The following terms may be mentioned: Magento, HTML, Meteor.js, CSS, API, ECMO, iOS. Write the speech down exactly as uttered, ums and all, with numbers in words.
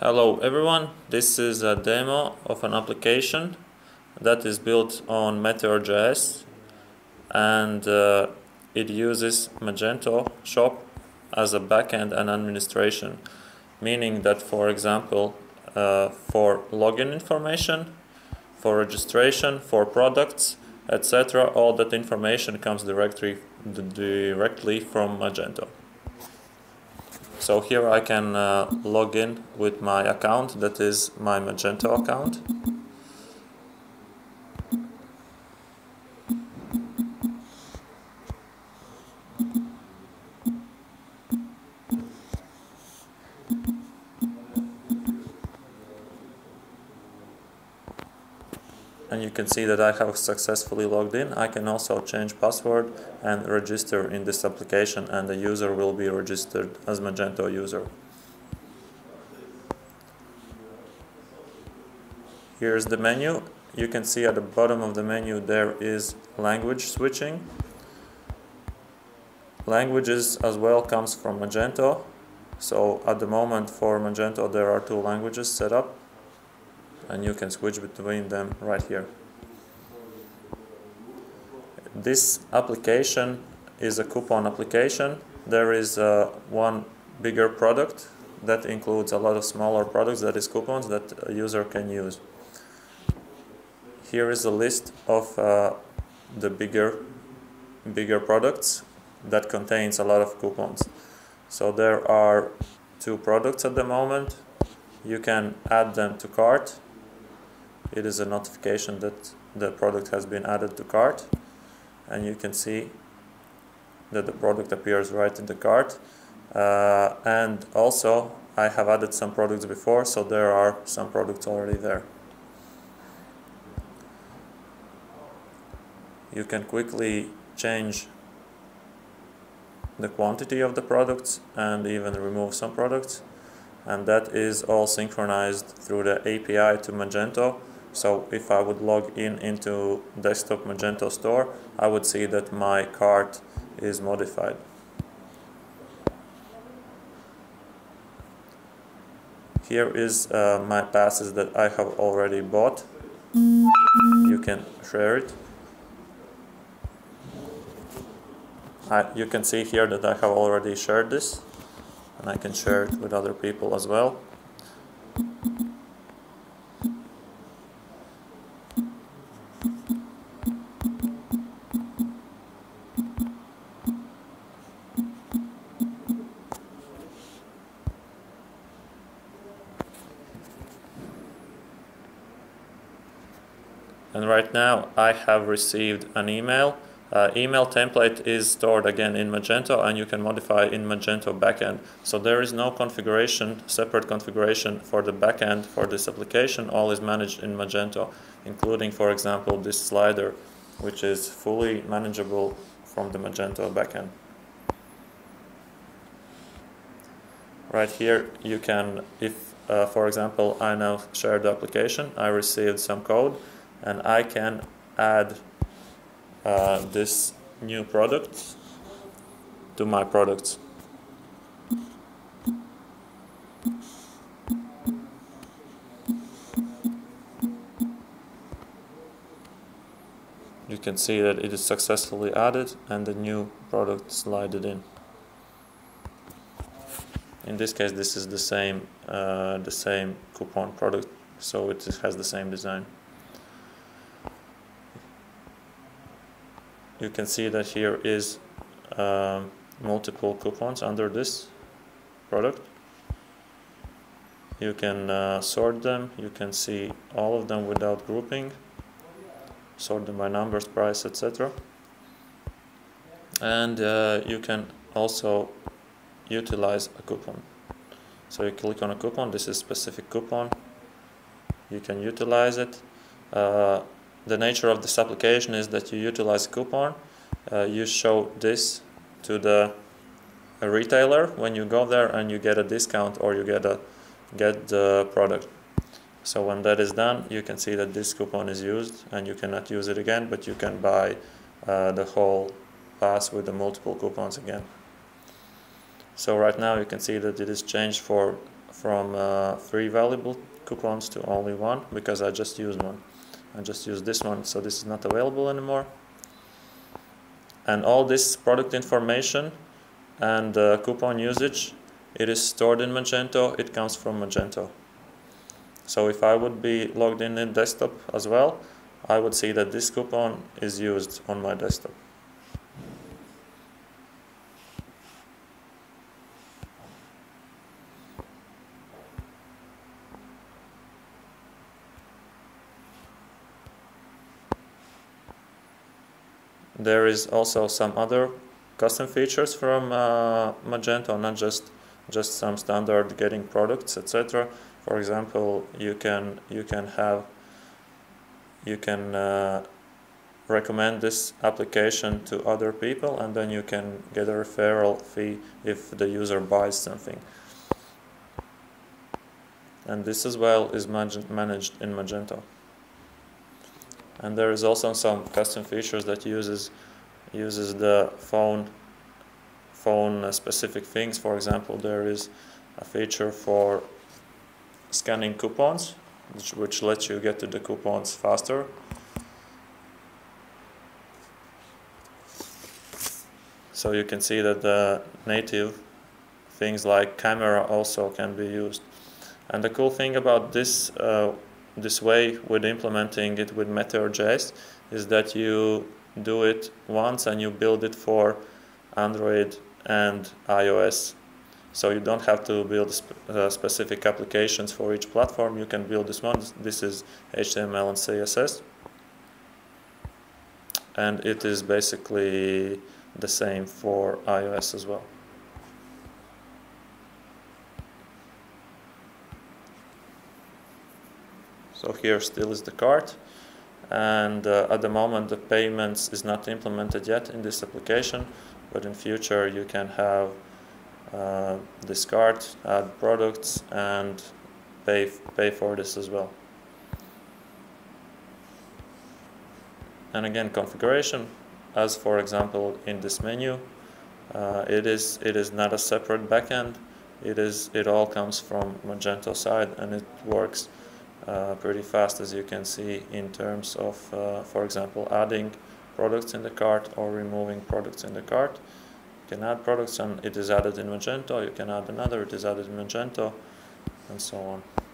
Hello everyone, this is a demo of an application that is built on Meteor dot J S, and uh, it uses Magento shop as a backend and administration, meaning that, for example, uh, for login information, for registration, for products, et cetera, all that information comes directly directly from Magento. So here I can uh, log in with my account, that is my Magento account. And you can see that I have successfully logged in. I can also change password and register in this application, and the user will be registered as Magento user. Here's the menu. You can see at the bottom of the menu there is language switching. Languages as well comes from Magento. So at the moment for Magento there are two languages set up, and you can switch between them right here. This application is a coupon application. There is uh, one bigger product that includes a lot of smaller products, that is coupons, that a user can use. Here is a list of uh, the bigger bigger products that contains a lot of coupons. So there are two products at the moment. You can add them to cart. It is a notification that the product has been added to cart, and you can see that the product appears right in the cart. Uh, and also I have added some products before, so there are some products already there. You can quickly change the quantity of the products and even remove some products, and that is all synchronized through the A P I to Magento. So if I would log in into desktop Magento store, I would see that my cart is modified. Here is uh, my passes that I have already bought. You can share it. I, you can see here that I have already shared this, and I can share it with other people as well. And right now I have received an email. Uh, email template is stored again in Magento, and you can modify in Magento backend. So there is no configuration, separate configuration for the backend for this application. All is managed in Magento, including, for example, this slider, which is fully manageable from the Magento backend. Right here you can, if uh, for example I now share the application, I received some code, and I can add Uh, this new product to my products. You can see that it is successfully added and the new product slided in. In this case, this is the same uh, the same coupon product, so it has the same design. You can see that here is uh, multiple coupons under this product. You can uh, sort them, you can see all of them without grouping, sort them by numbers, price, et cetera. And uh, you can also utilize a coupon. So you click on a coupon, this is a specific coupon, you can utilize it. Uh, The nature of this application is that you utilize coupon, uh, you show this to the a retailer when you go there, and you get a discount or you get a get the product. So when that is done, you can see that this coupon is used and you cannot use it again, but you can buy uh, the whole pass with the multiple coupons again. So right now you can see that it is changed for from uh, three valuable coupons to only one, because I just used one. I just used this one, so this is not available anymore. And all this product information and uh, coupon usage, it is stored in Magento, it comes from Magento. So if I would be logged in in desktop as well, I would see that this coupon is used on my desktop. There is also some other custom features from uh, Magento, not just just some standard getting products, et cetera. For example, you can you can have you can uh, recommend this application to other people, and then you can get a referral fee if the user buys something. And this as well is managed in Magento. And there is also some custom features that uses uses the phone phone specific things. For example, there is a feature for scanning coupons, which, which lets you get to the coupons faster. So you can see that the native things like camera also can be used. And the cool thing about this uh, this way with implementing it with Meteor dot J S is that you do it once and you build it for Android and iOS. So you don't have to build sp uh, specific applications for each platform. You can build this one. This is H T M L and C S S, and it is basically the same for iOS as well. So here still is the cart, and uh, at the moment the payments is not implemented yet in this application, but in future you can have uh, this cart, add products, and pay, pay for this as well. And again, configuration, as for example in this menu, uh, it is it is not a separate backend. It is it all comes from Magento side, and it works Uh, pretty fast, as you can see, in terms of uh, for example adding products in the cart or removing products in the cart. You can add products and it is added in Magento, you can add another, it is added in Magento, and so on.